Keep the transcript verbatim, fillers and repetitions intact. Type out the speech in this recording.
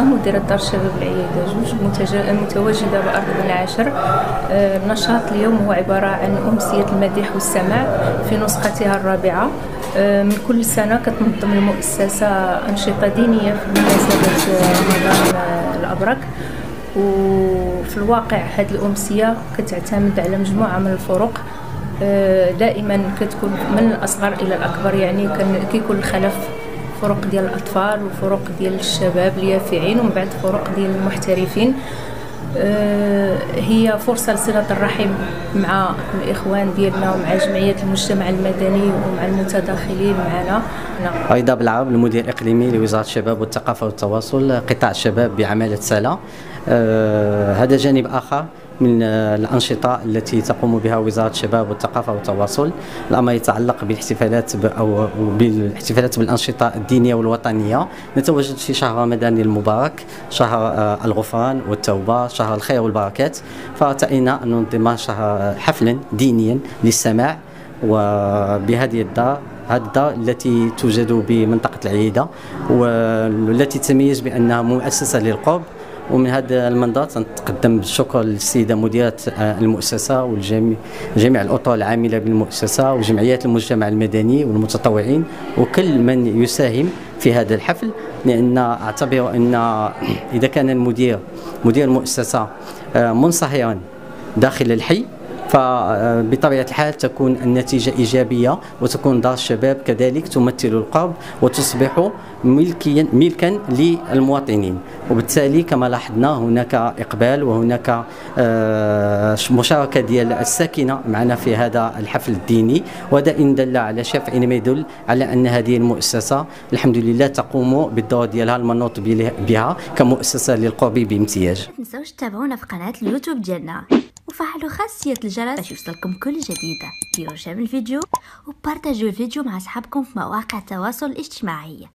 عائشة مديرة دار الشباب العيايدة جوج متواجدة بأرض العشر. النشاط اليوم هو عبارة عن أمسية المديح والسماع في نسختها الرابعة. من كل سنة كتنظم المؤسسة أنشطة دينية في مناسبة رمضان الأبرك، وفي الواقع هذه الأمسية كتعتمد على مجموعة من الفرق. دائما كتكون من الأصغر إلى الأكبر، يعني كيكون الخلف فرق ديال الأطفال وفرق ديال الشباب اليافعين ومن بعد فرق ديال المحترفين. هي فرصة لصلة الرحم مع الإخوان ديالنا ومع جمعيات المجتمع المدني ومع المتداخلين معنا. أيضا بالعام المدير الإقليمي لوزارة الشباب والثقافة والتواصل قطاع الشباب بعمالة سلا. هذا جانب آخر من الأنشطة التي تقوم بها وزارة الشباب والثقافة والتواصل. الأمر يتعلق بالاحتفالات أو بالاحتفالات بالأنشطة الدينية والوطنية. نتواجد في شهر رمضان المبارك، شهر الغفران والتوبة، شهر الخير والبركات، فارتئينا أن ننظم شهر حفلا دينيا للسماع. وبهذه الدار هذه الدار التي توجد بمنطقة العييدة والتي تتميز بأنها مؤسسة للقرب. ومن هذا المنظر نتقدم بالشكر للسيده مديره المؤسسه والجميع جميع الاطر العامله بالمؤسسه وجمعيات المجتمع المدني والمتطوعين وكل من يساهم في هذا الحفل، لان اعتبر ان اذا كان المدير مدير المؤسسه منصهرا داخل الحي فبطبيعة الحال تكون النتيجة إيجابية، وتكون دار الشباب كذلك تمثل القرب وتصبح ملكيا ملكا للمواطنين. وبالتالي كما لاحظنا هناك إقبال وهناك مشاركة ديال الساكنة معنا في هذا الحفل الديني، وهذا إن دل على شفع ما يدل على أن هذه المؤسسة الحمد لله تقوم بالدور ديالها المنوط بها كمؤسسة للقرب بامتياز. ما تنساوش تتابعونا في قناة اليوتيوب ديالنا وفعلوا خاصية الجرس باش يوصلكم كل جديد. ديروا شير الفيديو وبارطاجيو الفيديو مع أصحابكم في مواقع التواصل الاجتماعي.